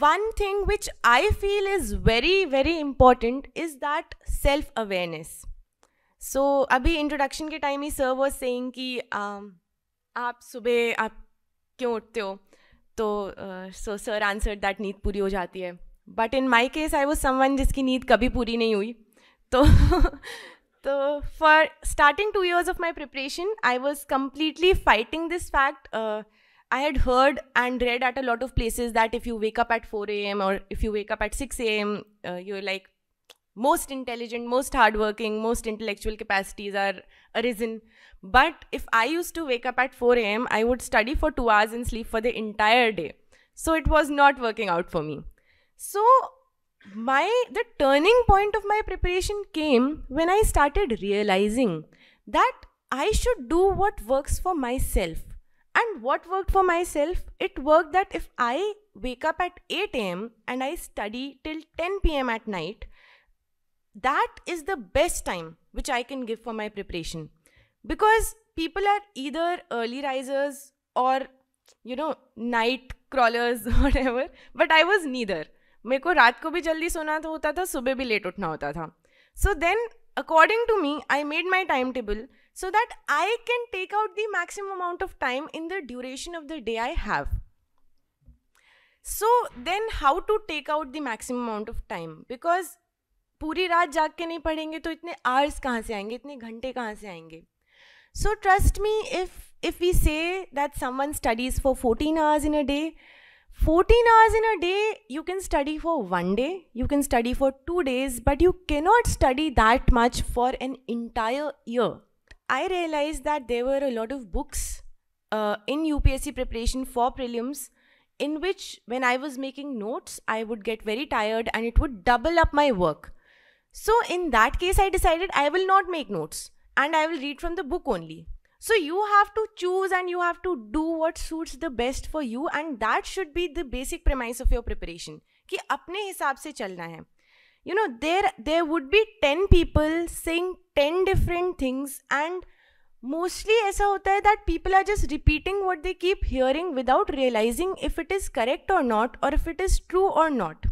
one thing which I feel is very, very important is that self-awareness. So, abhi introduction ke time hi sir was saying ki aap subah aap kyun uthte ho? So, sir answered that need puri ho jati hai. But in my case, I was someone jiski need kabhi puri nahi hui. So, for starting 2 years of my preparation, I was completely fighting this fact. I had heard and read at a lot of places that if you wake up at 4 a.m. or if you wake up at 6 a.m., you're like most intelligent, most hardworking, most intellectual capacities are arisen. But if I used to wake up at 4 a.m., I would study for 2 hours and sleep for the entire day. So it was not working out for me. So the turning point of my preparation came when I started realizing that I should do what works for myself. And what worked for myself, it worked that if I wake up at 8 a.m. and I study till 10 p.m. at night, that is the best time which I can give for my preparation. Because people are either early risers or, you know, night crawlers or whatever. But I was neither. Mereko raat ko bhi jaldi sona hota tha, subah bhi late uthna hota tha. So then, according to me, I made my timetable so that I can take out the maximum amount of time in the duration of the day I have. So then how to take out the maximum amount of time? Because पूरी रात जाग के नहीं पढ़ेंगे तो इतने hours कहाँ से आएंगे, इतने घंटे कहाँ से आएंगे? So trust me, if we say that someone studies for 14 hours in a day, 14 hours in a day, you can study for 1 day, you can study for 2 days, but you cannot study that much for an entire year. I realized that there were a lot of books in UPSC preparation for prelims in which when I was making notes, I would get very tired and it would double up my work. So in that case, I decided I will not make notes and I will read from the book only. So you have to choose and you have to do what suits the best for you, and that should be the basic premise of your preparation. Ki apne hisab se chalna hai. You know, there would be 10 people saying 10 different things, and mostly aisa hota hai that people are just repeating what they keep hearing without realizing if it is correct or not or if it is true or not.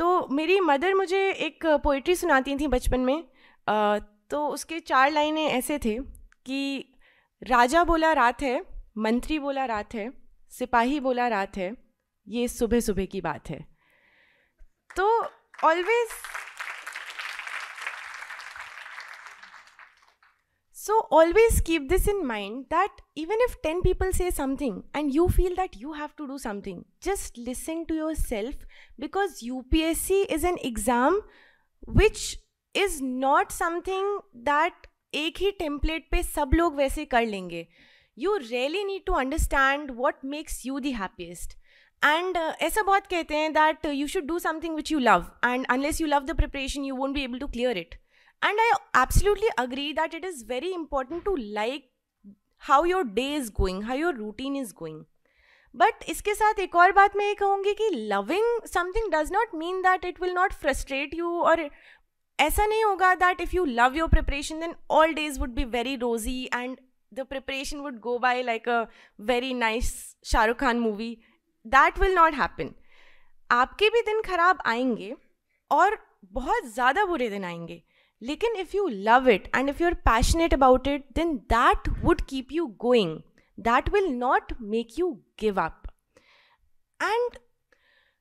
So my mother mujhe ek poetry sunati thi bachpan mein. To uske 4 lines aise the ki राजा बोला रात है, मंत्री बोला रात है, सिपाही बोला रात है, ये सुबह सुबह की बात है. तो always keep this in mind that even if 10 people say something and you feel that you have to do something, just listen to yourself, because UPSC is an exam which is not something that एक ही template पे सब लोग वैसे कर लेंगे. You really need to understand what makes you the happiest. And ऐसा बहुत कहते हैं that you should do something which you love. And unless you love the preparation, you won't be able to clear it. And I absolutely agree that it is very important to like how your day is going, how your routine is going. But इसके साथ एक और बात मैं ये कहूँगी कि loving something does not mean that it will not frustrate you or ऐसा नहीं होगा that if you love your preparation then all days would be very rosy and the preparation would go by like a very nice Shah Rukh Khan movie. That will not happen. आपके भी दिन खराब आएंगे और बहुत ज़्यादा बुरे दिन आएंगे. लेकिन if you love it and if you're passionate about it, then that would keep you going. That will not make you give up. And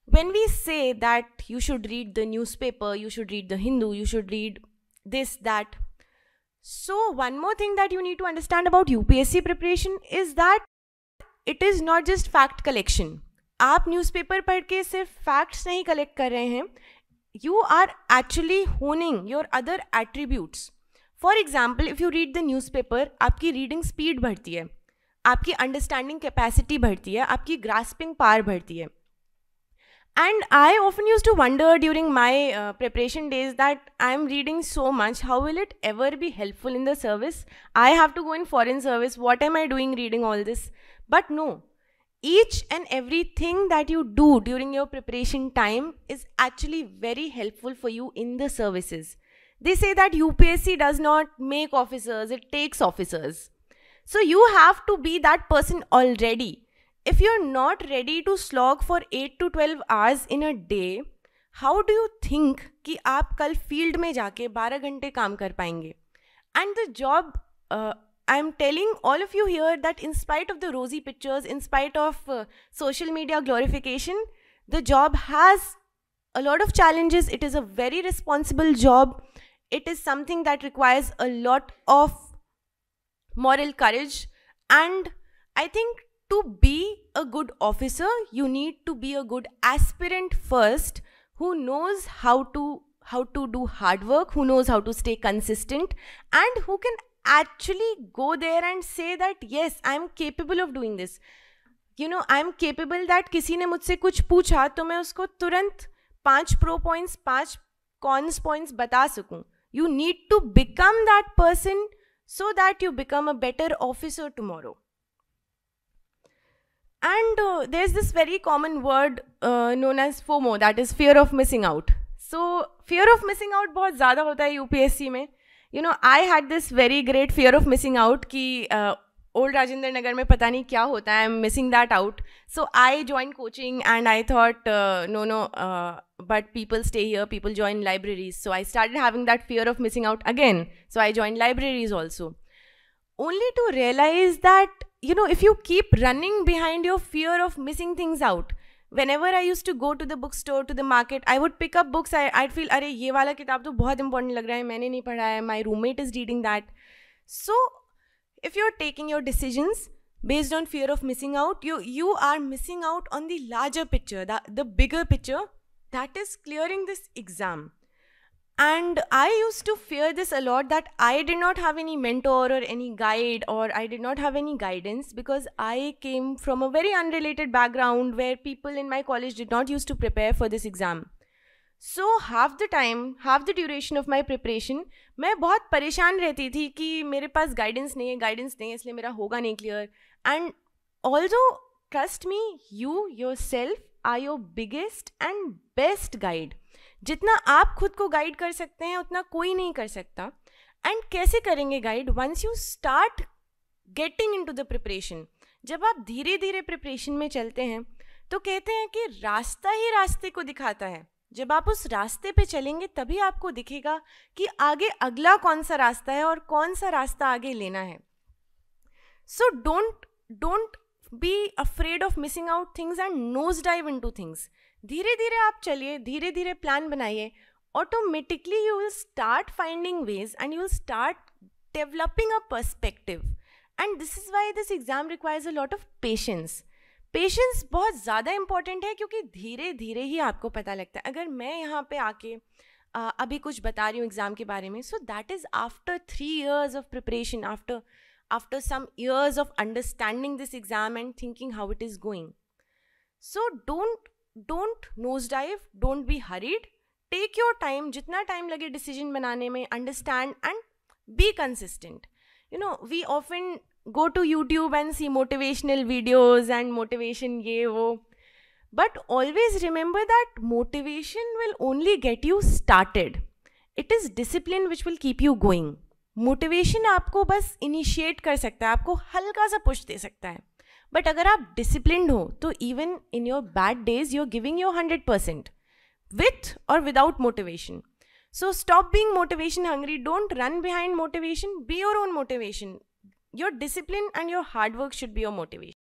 when we say that you should read the newspaper, you should read the Hindu, you should read this, that. So one more thing that you need to understand about UPSC preparation is that it is not just fact collection. आप newspaper पढ़ के सिर्फ facts नहीं collect कर रहे हैं. You are actually honing your other attributes. For example, if you read the newspaper, आपकी reading speed बढ़ती है, आपकी understanding capacity बढ़ती है, आपकी grasping power बढ़ती है. And I often used to wonder during my preparation days that I'm reading so much, how will it ever be helpful in the service? I have to go in foreign service, what am I doing reading all this? But no, each and everything that you do during your preparation time is actually very helpful for you in the services. They say that UPSC does not make officers, it takes officers. So you have to be that person already. if you're not ready to slog for 8 to 12 hours in a day, how do you think कि आप कल field में जाके 12 घंटे काम कर पाएंगे? And the job, I'm telling all of you here that in spite of the rosy pictures, in spite of social media glorification, the job has a lot of challenges. It is a very responsible job. It is something that requires a lot of moral courage. And I think to be a good officer, you need to be a good aspirant first, who knows how to do hard work, who knows how to stay consistent, and who can actually go there and say that, yes, I'm capable of doing this. You know, I'm capable that किसी ने मुझसे कुछ पूछा तो मैं उसको तुरंत 5 pro points, 5 cons points बता सकूँ. You need to become that person so that you become a better officer tomorrow. And there's this very common word known as FOMO, that is fear of missing out. So fear of missing out बहुत ज़्यादा होता है UPSC में. You know, I had this very great fear of missing out कि old Rajinder Nagar में पता नहीं क्या होता है, I'm missing that out. So I joined coaching and I thought, no, but people stay here, people join libraries. So I started having that fear of missing out again. So I joined libraries also. Only to realize that, you know, if you keep running behind your fear of missing things out, whenever I used to go to the bookstore, to the market, I would pick up books. I'd feel, अरे ये वाला किताब तो बहुत important लग रहा है, मैंने नहीं पढ़ा है, my roommate is reading that. So if you're taking your decisions based on fear of missing out, you are missing out on the larger picture, the bigger picture, that is clearing this exam. And I used to fear this a lot, that I did not have any mentor or any guide, or I did not have any guidance, because I came from a very unrelated background where people in my college did not used to prepare for this exam. So half the time, half the duration of my preparation, मैं बहुत परेशान रहती थी कि मेरे पास guidance नहीं है, इसलिए मेरा होगा नहीं clear. And although, trust me, you yourself are your biggest and best guide. जितना आप खुद को गाइड कर सकते हैं उतना कोई नहीं कर सकता. एंड कैसे करेंगे guide? Once you start getting into the preparation, जब आप धीरे धीरे प्रिपरेशन में चलते हैं, तो कहते हैं कि रास्ता ही रास्ते को दिखाता है. जब आप उस रास्ते पे चलेंगे तभी आपको दिखेगा कि आगे अगला कौन सा रास्ता है और कौन सा रास्ता आगे लेना है. So don't be afraid of missing out things and nose dive into things. धीरे धीरे आप चलिए, धीरे धीरे प्लान बनाइए. Automatically you will start finding ways and you will start developing a perspective. And this is why this exam requires a lot of patience. Patience बहुत ज़्यादा important है, क्योंकि धीरे धीरे ही आपको पता लगता है. अगर मैं यहाँ पे आके अभी कुछ बता रही हूँ एग्ज़ाम के बारे में, so that is after 3 years of preparation, after some years of understanding this exam and thinking how it is going. So Don't nose dive, don't be hurried. Take your time, jitna time lage decision banane mein, understand and be consistent. You know, we often go to YouTube and see motivational videos and motivation ye wo. But always remember that motivation will only get you started. It is discipline which will keep you going. Motivation aapko bas initiate kar sakta hai, aapko halka sa push de sakta hai. But अगर आप disciplined हो तो even in your bad days you are giving your 100% with और without motivation. So stop being motivation hungry. Don't run behind motivation. Be your own motivation. Your discipline and your hard work should be your motivation.